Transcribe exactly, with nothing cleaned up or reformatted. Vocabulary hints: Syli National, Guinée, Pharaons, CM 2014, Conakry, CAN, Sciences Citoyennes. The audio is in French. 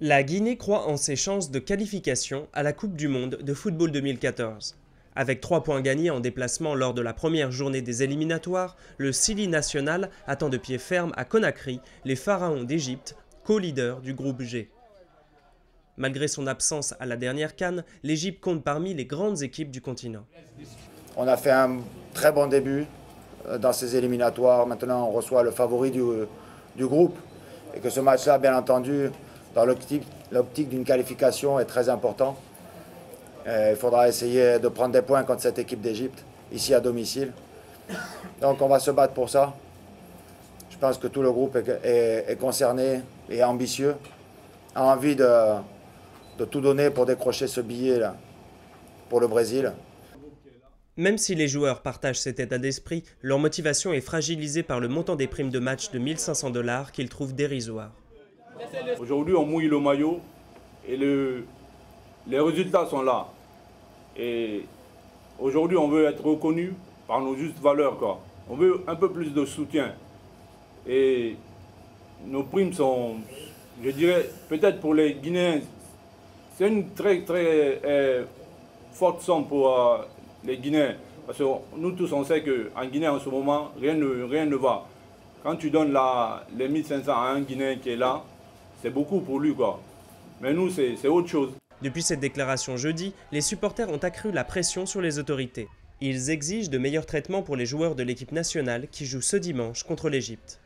La Guinée croit en ses chances de qualification à la Coupe du Monde de football deux mille quatorze. Avec trois points gagnés en déplacement lors de la première journée des éliminatoires, le Syli National attend de pied ferme à Conakry les Pharaons d'Égypte, co-leaders du groupe G. Malgré son absence à la dernière CAN, l'Égypte compte parmi les grandes équipes du continent. On a fait un très bon début dans ces éliminatoires. Maintenant, on reçoit le favori du, du groupe. Et que ce match-là, bien entendu, dans l'optique d'une qualification, est très important. Il faudra essayer de prendre des points contre cette équipe d'Égypte, ici à domicile. Donc on va se battre pour ça. Je pense que tout le groupe est, est, est concerné et ambitieux, a envie de, de tout donner pour décrocher ce billet-là pour le Brésil. Même si les joueurs partagent cet état d'esprit, leur motivation est fragilisée par le montant des primes de match de mille cinq cents dollars qu'ils trouvent dérisoire. Aujourd'hui, on mouille le maillot et le... les résultats sont là. Et aujourd'hui, on veut être reconnu par nos justes valeurs, quoi. On veut un peu plus de soutien. Et nos primes sont, je dirais, peut-être pour les Guinéens, c'est une très très euh, forte somme pour euh, les Guinéens. Parce que nous tous, on sait qu'en Guinée, en ce moment, rien ne, rien ne va. Quand tu donnes la, les mille cinq cents à un Guinéen qui est là, c'est beaucoup pour lui, quoi. Mais nous, c'est autre chose. Depuis cette déclaration jeudi, les supporters ont accru la pression sur les autorités. Ils exigent de meilleurs traitements pour les joueurs de l'équipe nationale qui joue ce dimanche contre l'Égypte.